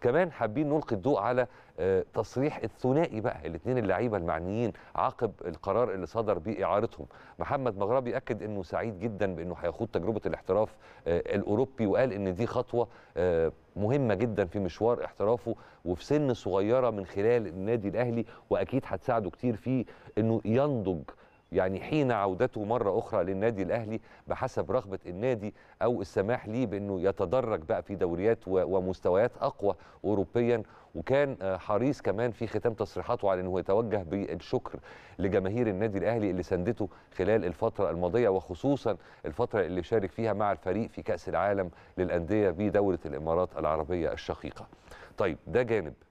كمان حابين نلقي الضوء على تصريح الثنائي بقى الاثنين اللعيبه المعنيين عقب القرار اللي صدر باعارتهم. محمد مغربي اكد انه سعيد جدا بانه هيخوض تجربه الاحتراف الاوروبي، وقال ان دي خطوه مهمه جدا في مشوار احترافه وفي سن صغيره من خلال النادي الاهلي، واكيد هتساعده كتير في انه ينضج يعني حين عودته مرة أخرى للنادي الأهلي بحسب رغبة النادي أو السماح ليه بأنه يتدرج بقى في دوريات ومستويات أقوى أوروبيا. وكان حريص كمان في ختام تصريحاته على أنه يتوجه بالشكر لجماهير النادي الأهلي اللي ساندته خلال الفترة الماضية، وخصوصا الفترة اللي شارك فيها مع الفريق في كأس العالم للأندية بدورة الإمارات العربية الشقيقة. طيب ده جانب